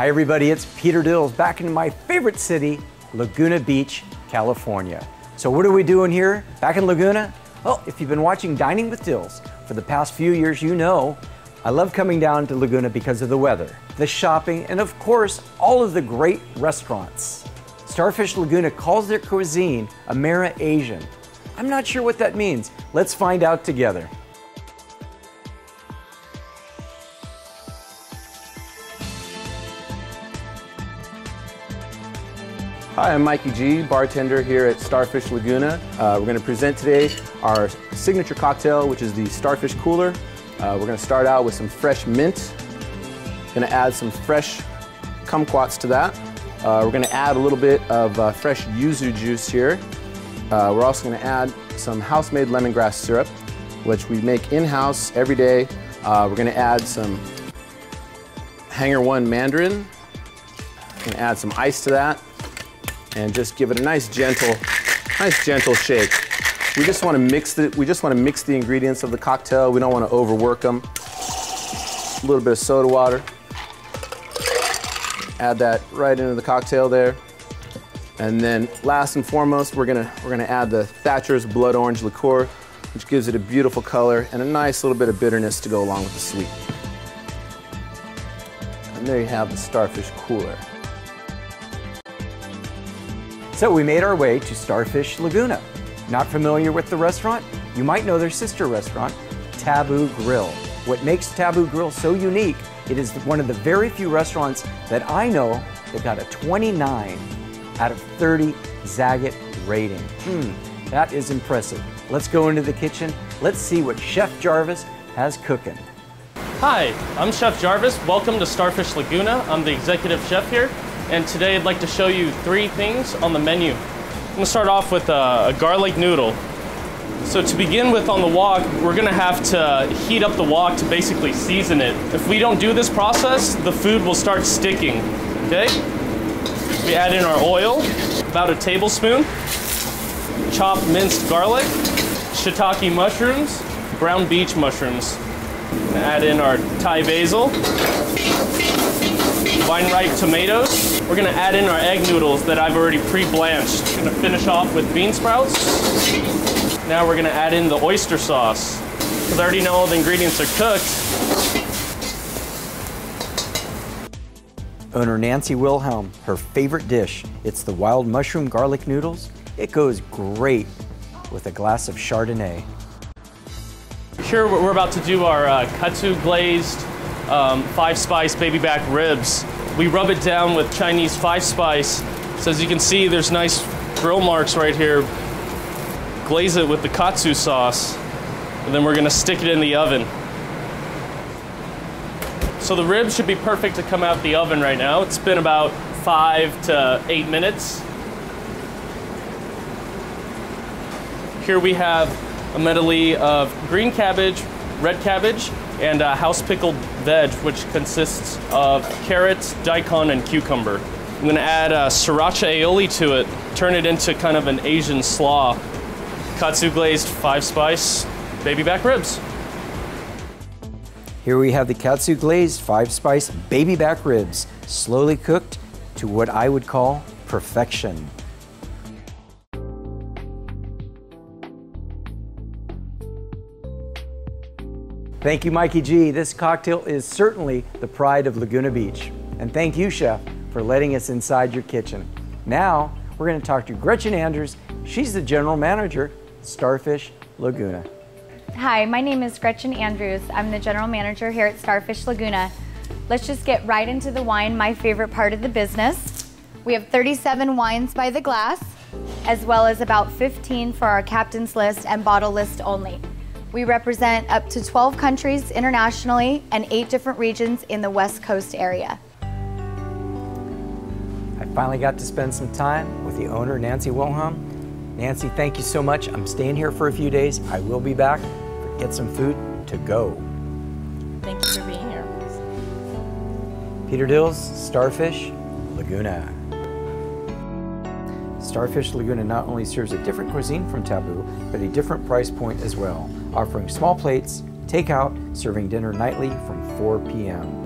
Hi everybody, it's Peter Dills back in my favorite city, Laguna Beach, California. So what are we doing here back in Laguna? Well, if you've been watching Dining with Dills for the past few years, you know I love coming down to Laguna because of the weather, the shopping, and of course, all of the great restaurants. Starfish Laguna calls their cuisine Amer-Asian. I'm not sure what that means. Let's find out together. Hi, I'm Mikey G, bartender here at Starfish Laguna. We're going to present today our signature cocktail, which is the Starfish Cooler. We're going to start out with some fresh mint. Going to add some fresh kumquats to that. We're going to add a little bit of fresh yuzu juice here. We're also going to add some house-made lemongrass syrup, which we make in-house every day. We're going to add some Hanger One Mandarin. We're going to add some ice to that. And just give it a nice gentle shake. We just want to mix the ingredients of the cocktail. We don't want to overwork them. A little bit of soda water. Add that right into the cocktail there. And then last and foremost, we're gonna add the Thatcher's Blood Orange liqueur, which gives it a beautiful color and a nice little bit of bitterness to go along with the sweet. And there you have the Starfish Cooler. So we made our way to Starfish Laguna. Not familiar with the restaurant? You might know their sister restaurant, Taboo Grill. What makes Taboo Grill so unique, it is one of the very few restaurants that I know that got a 29 out of 30 Zagat rating. That is impressive. Let's go into the kitchen. Let's see what Chef Jarvis has cooking. Hi, I'm Chef Jarvis. Welcome to Starfish Laguna. I'm the executive chef here. And today I'd like to show you three things on the menu. I'm gonna start off with a garlic noodle. So to begin with on the wok, we're gonna have to heat up the wok to basically season it. If we don't do this process, the food will start sticking, okay? We add in our oil, about a tablespoon, chopped minced garlic, shiitake mushrooms, brown beach mushrooms. Add in our Thai basil, vine ripe tomatoes. We're gonna add in our egg noodles that I've already pre-blanched. We're gonna finish off with bean sprouts. Now we're gonna add in the oyster sauce. Because I already know all the ingredients are cooked. Owner Nancy Wilhelm, her favorite dish, it's the wild mushroom garlic noodles. It goes great with a glass of Chardonnay. Here we're about to do our katsu glazed 5-spice baby back ribs. We rub it down with Chinese 5-spice. So as you can see, there's nice grill marks right here. Glaze it with the katsu sauce, and then we're gonna stick it in the oven. So the ribs should be perfect to come out the oven right now. It's been about 5 to 8 minutes. Here we have a medley of green cabbage, red cabbage, and house pickled veg, which consists of carrots, daikon, and cucumber. I'm gonna add sriracha aioli to it, turn it into kind of an Asian slaw. Katsu glazed 5-spice baby back ribs. Here we have the katsu glazed 5-spice baby back ribs, slowly cooked to what I would call perfection. Thank you, Mikey G. This cocktail is certainly the pride of Laguna Beach. And thank you, Chef, for letting us inside your kitchen. Now, we're gonna talk to Gretchen Andrews. She's the general manager, Starfish Laguna. Hi, my name is Gretchen Andrews. I'm the general manager here at Starfish Laguna. Let's just get right into the wine, my favorite part of the business. We have 37 wines by the glass, as well as about 15 for our captain's list and bottle list only. We represent up to 12 countries internationally and 8 different regions in the West Coast area. I finally got to spend some time with the owner, Nancy Wilhelm. Nancy, thank you so much. I'm staying here for a few days. I will be back to get some food to go. Thank you for being here. Peter Dills, Starfish Laguna. Starfish Laguna not only serves a different cuisine from Taboo, but a different price point as well, offering small plates, takeout, serving dinner nightly from 4 p.m.